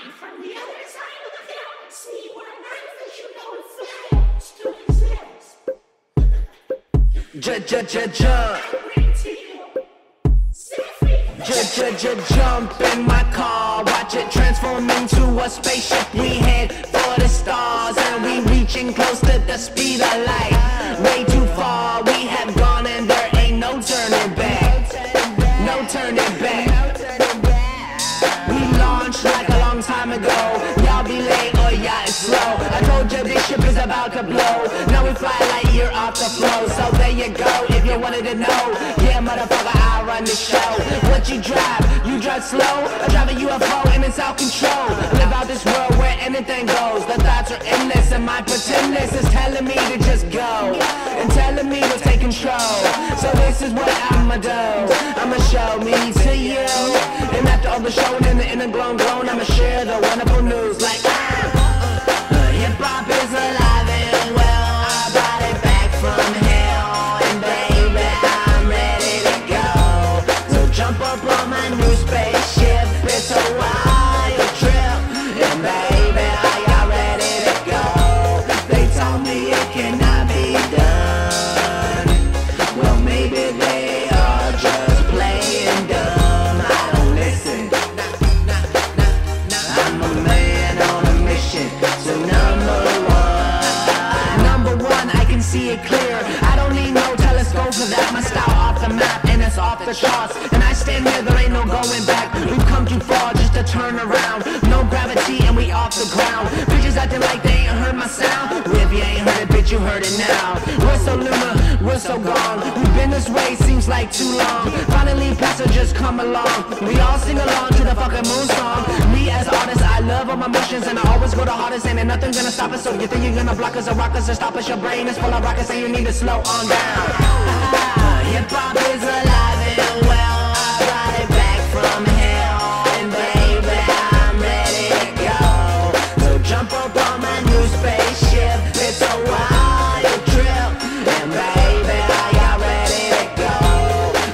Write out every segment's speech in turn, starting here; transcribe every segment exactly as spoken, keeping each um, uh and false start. fly from the other side of the hill. See where knives you don't fly to exist. J j j jump. J j j jump in my car. Watch it transform into a spaceship. We head for the stars and we reaching close to the speed of light. Way too far we have gone and there ain't no turning back. No turning back. This ship is about to blow. Now we fly like you're off the flow. So there you go, if you wanted to know. Yeah, motherfucker, I run the show. What you drive? You drive slow. I drive a U F O and it's out control. Live out this world where anything goes. The thoughts are endless and my pretendness is telling me to just go and telling me to take control. So this is what I'ma do. I'ma show me to you. And after all the show and in the inner glow grown, I'ma share the wonderful news like ah. Hip-hop is alive and well, I brought it back from hell, and baby, I'm ready to go. So jump up on my new spaceship, it's a wild trip, and baby, I got ready to go. They told me it cannot be done, well maybe they are just playing dumb. I don't listen, I'm a man on a mission, so no. See it clear, I don't need no telescope for that. My style off the map and it's off the charts. And I stand there, there ain't no going back. We've come too far just to turn around. No gravity and we off the ground. Bitches acting like they ain't heard my sound. If you ain't heard it, bitch, you heard it now. We're so lunar, we're so gone. We've been this way, seems like too long. Finally passengers come along. We all sing along to the fucking moon song. Me as artist, I love all my motions, and I always go the hardest, and ain't nothing gonna stop us. So you think you're gonna block us or rock us or stop us? Your brain is full of rockets and you need to slow on down. Ah, hip-hop is alive and well, I brought it back from hell, and baby, I'm ready to go. So jump up on my new spaceship, it's a wild trip, and baby, I got ready to go.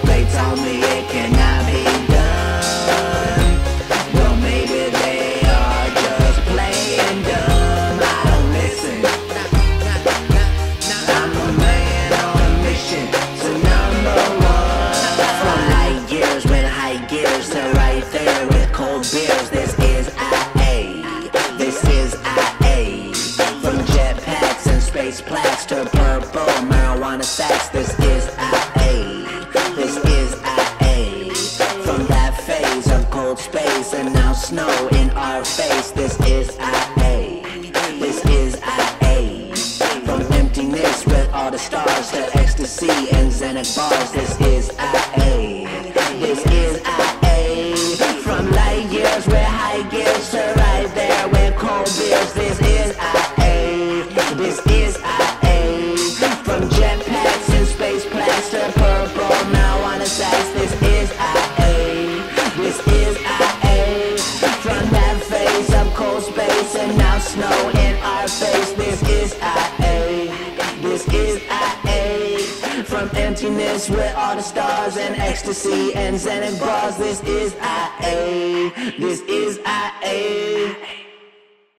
They told me it cannot be done, well maybe they are just playing dumb. I don't listen, I'm a man on a mission to number one. From light years with high gears to right there with cold beers. This is I A, this is I A. From jetpacks and space plaques to purple marijuana sacks. This is I A, this is I A. From that phase of cold space and now snow in our face. This is I A, this is I A. From emptiness with all the stars to ecstasy and Xanax bars. This is I A, this is I A. From light years with high gears to right there with cold beers. This is I A, this is I A. From jetpacks and space plaques to purple marijuana sacks. This is I A, this is I A. From that phase of cold space and now snow in our face. This is I A, this is I A. From emptiness with all the stars and ecstasy and Xanax bars. This is I A, this is I A.